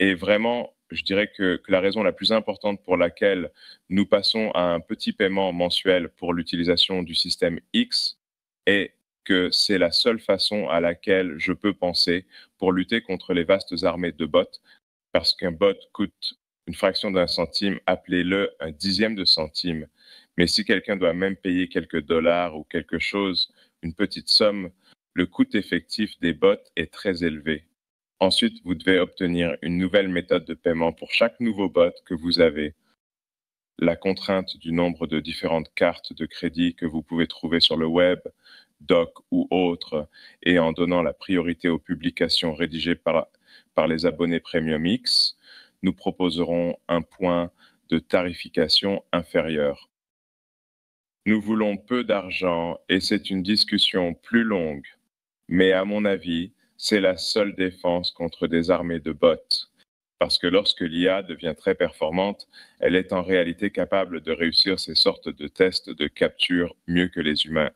Et vraiment, je dirais que la raison la plus importante pour laquelle nous passons à un petit paiement mensuel pour l'utilisation du système X est que c'est la seule façon à laquelle je peux penser pour lutter contre les vastes armées de bots, parce qu'un bot coûte une fraction d'un centime, appelez-le un dixième de centime. Mais si quelqu'un doit même payer quelques dollars ou quelque chose, une petite somme, le coût effectif des bots est très élevé. Ensuite, vous devez obtenir une nouvelle méthode de paiement pour chaque nouveau bot que vous avez. La contrainte du nombre de différentes cartes de crédit que vous pouvez trouver sur le web, doc ou autres, et en donnant la priorité aux publications rédigées par les abonnés Premium X, nous proposerons un point de tarification inférieur. Nous voulons peu d'argent et c'est une discussion plus longue, mais à mon avis, c'est la seule défense contre des armées de bots, parce que lorsque l'IA devient très performante, elle est en réalité capable de réussir ces sortes de tests de capture mieux que les humains.